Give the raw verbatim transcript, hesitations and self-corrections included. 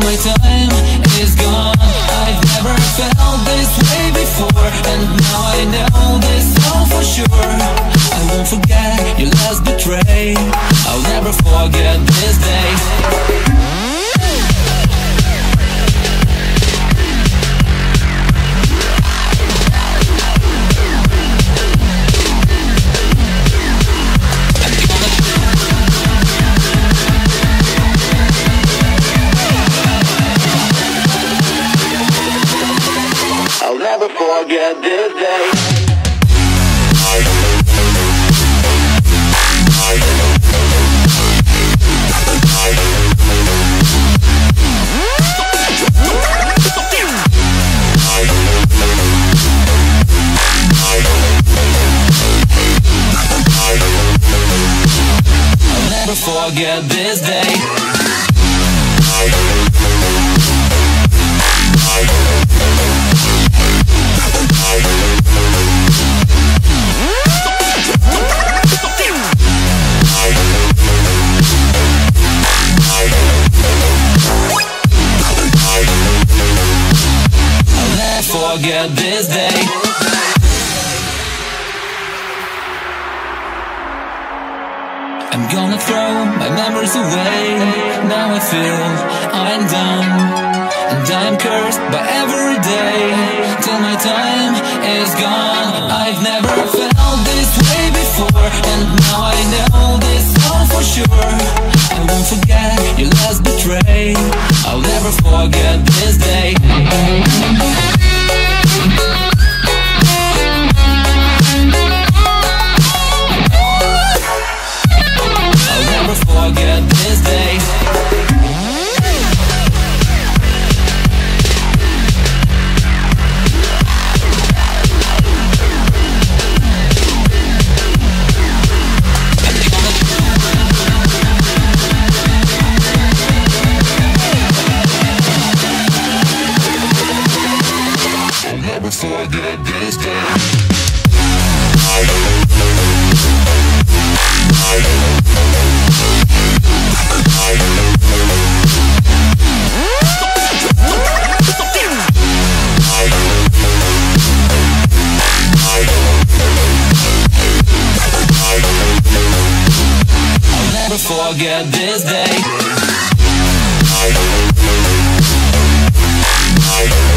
till my time is gone. I've never felt this way before, and now I know this all for sure. I won't forget your last betray. I'll never forget this day. Forget this day. I'll never forget this day. I'll never forget this day. I'm gonna throw my memories away. Now I feel I'm dumb, and I'm cursed by every day till my time is gone. I've never felt this way before, and now I know this all for sure. I won't forget your last betray. I'll never forget this day. I'll never forget this day. I'll never forget this day. I'll never forget this day.